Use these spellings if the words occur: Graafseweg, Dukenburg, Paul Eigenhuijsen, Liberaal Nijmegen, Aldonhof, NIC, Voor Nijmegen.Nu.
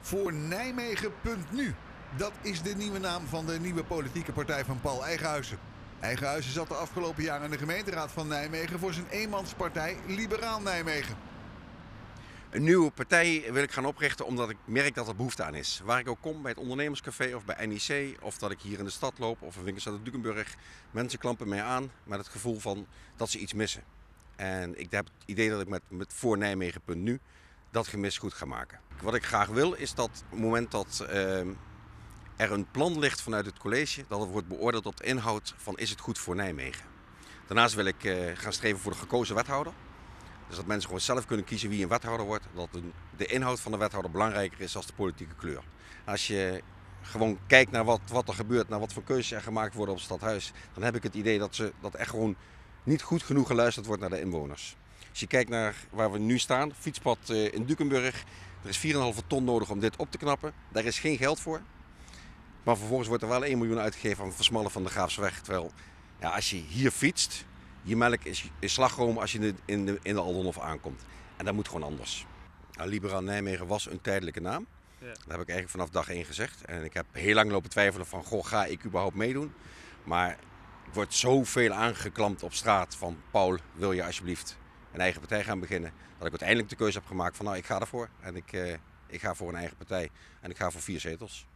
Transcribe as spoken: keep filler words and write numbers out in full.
Voor Nijmegen punt nu. Dat is de nieuwe naam van de nieuwe politieke partij van Paul Eigenhuijsen. Eigenhuijsen zat de afgelopen jaren in de gemeenteraad van Nijmegen voor zijn eenmanspartij Liberaal Nijmegen. Een nieuwe partij wil ik gaan oprichten omdat ik merk dat er behoefte aan is. Waar ik ook kom, bij het ondernemerscafé of bij N I C, of dat ik hier in de stad loop of in winkels uit de Dukenburg. Mensen klampen mij aan met het gevoel van dat ze iets missen. En ik heb het idee dat ik met, met Voor Nijmegen punt nu dat gemis goed ga maken. Wat ik graag wil is dat op het moment dat uh, er een plan ligt vanuit het college, dat het wordt beoordeeld op de inhoud van is het goed voor Nijmegen. Daarnaast wil ik uh, gaan streven voor de gekozen wethouder. Dus dat mensen gewoon zelf kunnen kiezen wie een wethouder wordt. Dat de inhoud van de wethouder belangrijker is dan de politieke kleur. Als je gewoon kijkt naar wat, wat er gebeurt, naar wat voor keuzes er gemaakt worden op het stadhuis, dan heb ik het idee dat, ze, dat er gewoon niet goed genoeg geluisterd wordt naar de inwoners. Als je kijkt naar waar we nu staan, fietspad in Dukenburg. Er is vier komma vijf ton nodig om dit op te knappen. Daar is geen geld voor. Maar vervolgens wordt er wel één miljoen uitgegeven aan het versmallen van de Graafseweg. Terwijl ja, als je hier fietst, je melk is, is slagroom als je in de, in de, in de Aldonhof aankomt. En dat moet gewoon anders. Nou, Liberaal Nijmegen was een tijdelijke naam. Ja. Dat heb ik eigenlijk vanaf dag één gezegd. En ik heb heel lang lopen twijfelen van, goh, ga ik überhaupt meedoen? Maar er wordt zoveel aangeklampt op straat van, Paul, wil je alsjeblieft een eigen partij gaan beginnen? Dat ik uiteindelijk de keuze heb gemaakt van, nou, ik ga ervoor. En ik, eh, ik ga voor een eigen partij. En ik ga voor vier zetels.